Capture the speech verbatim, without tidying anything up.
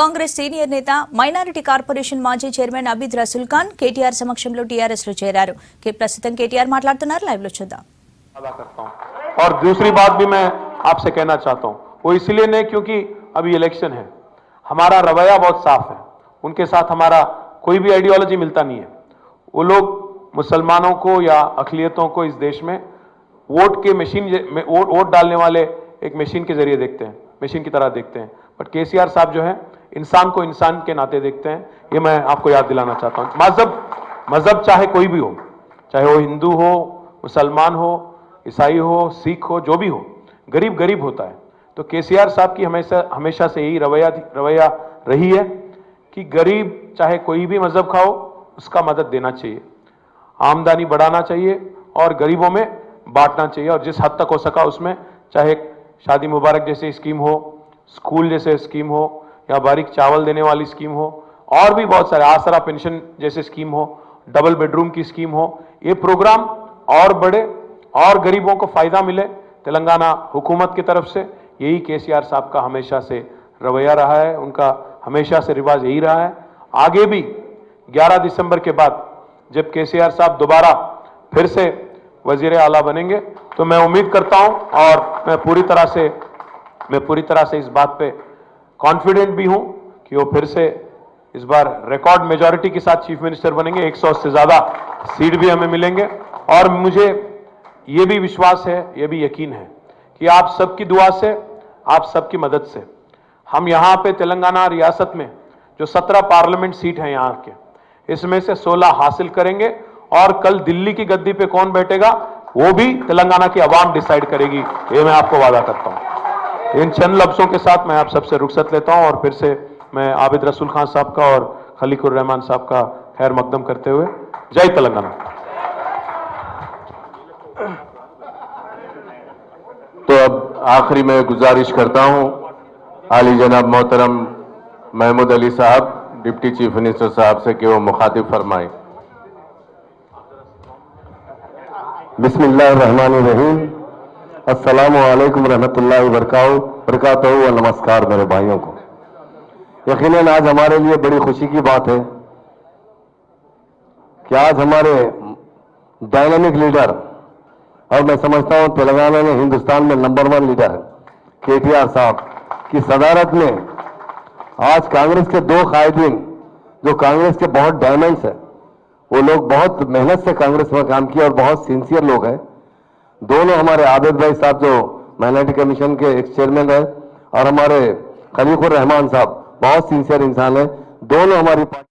Congress senior నేత minority corporation మాజీ chairman Abid Rasool Khan KTR సమక్షంలో టీఆర్ఎస్ లో చేరారు. ప్రస్తుతం కేటీఆర్ మాట్లాడుతున్నారు, లైవ్ లో చూద్దాం. और दूसरी बात भी मैं आपसे कहना चाहता हूं, वो इसलिए नहीं क्योंकि अभी इलेक्शन है, हमारा रवैया बहुत साफ है, उनके साथ हमारा कोई भी आइडियोलॉजी मिलता नहीं है. वो लोग मुसलमानों को या अखिलियतों को इस देश में वोट के मशीन में वोट वोट डालने वाले एक मशीन के जरिए देखते हैं, मशीन की तरह देखते हैं. बट केसीआर साहब जो है इंसान को इंसान के नाते देखते हैं, ये मैं आपको याद दिलाना चाहता हूँ. मजहब मजहब चाहे कोई भी हो, चाहे वो हिंदू हो, मुसलमान हो, ईसाई हो, सिख हो, जो भी हो, गरीब गरीब होता है. तो केसीआर साहब की हमेशा हमेशा से यही रवैया रवैया रही है कि गरीब चाहे कोई भी मजहब का हो, उसका मदद देना चाहिए, आमदनी बढ़ाना चाहिए और गरीबों में बांटना चाहिए. और जिस हद तक हो सका उसमें चाहे शादी मुबारक जैसी स्कीम हो, स्कूल जैसे स्कीम हो, या बारीक चावल देने वाली स्कीम हो, और भी बहुत सारे आसरा पेंशन जैसे स्कीम हो, डबल बेडरूम की स्कीम हो, ये प्रोग्राम और बड़े और गरीबों को फायदा मिले, तेलंगाना हुकूमत की तरफ से यही केसीआर साहब का हमेशा से रवैया रहा है, उनका हमेशा से रिवाज यही रहा है. आगे भी ग्यारह दिसंबर के बाद जब केसीआर साहब दोबारा फिर से वजीर आला बनेंगे तो मैं उम्मीद करता हूं और मैं पूरी तरह से मैं पूरी तरह से इस बात पे कॉन्फिडेंट भी हूं कि वो फिर से इस बार रिकॉर्ड मेजॉरिटी के साथ चीफ मिनिस्टर बनेंगे. एक सौ से ज्यादा सीट भी हमें मिलेंगे और मुझे ये भी विश्वास है, ये भी यकीन है कि आप सबकी दुआ से, आप सबकी मदद से हम यहाँ पे तेलंगाना रियासत में जो सत्रह पार्लियामेंट सीट हैं यहाँ के, इसमें से सोलह हासिल करेंगे. और कल दिल्ली की गद्दी पे कौन बैठेगा वो भी तेलंगाना की आवाम डिसाइड करेगी, ये मैं आपको वादा करता हूँ. इन चंद लफ्जों के साथ मैं आप सबसे रुखसत लेता हूँ और फिर से मैं अभीद रसूल खान साहब का और खलीकुर रहमान साहब का खैर मकदम करते हुए जय तेलंगाना. तो अब आखिरी में गुजारिश करता हूं आली जनाब मोहतरम महमूद अली साहब डिप्टी चीफ मिनिस्टर साहब से कि वो मुखातिब फरमाएं. बिस्मिल्लाह रहमान रहीम. अस्सलाम वालेकुम रहमतुल्लाहि वबरकातहू व नमस्कार मेरे भाइयों को. यकीनन आज हमारे लिए बड़ी खुशी की बात है कि आज हमारे डायनामिक लीडर और मैं समझता हूं तेलंगाना में हिंदुस्तान में नंबर वन लीडर केटीआर साहब की सदारत में आज कांग्रेस के दो कायदीन जो कांग्रेस के बहुत डायमंड्स हैं, वो लोग बहुत मेहनत से कांग्रेस में काम किया और बहुत सिंसियर लोग हैं. दोनों हमारे आबिद भाई साहब जो माइनॉरिटी कमीशन के एक्स चेयरमैन हैं और हमारे खलीकुर रहमान साहब बहुत सिंसियर इंसान है. दोनों हमारी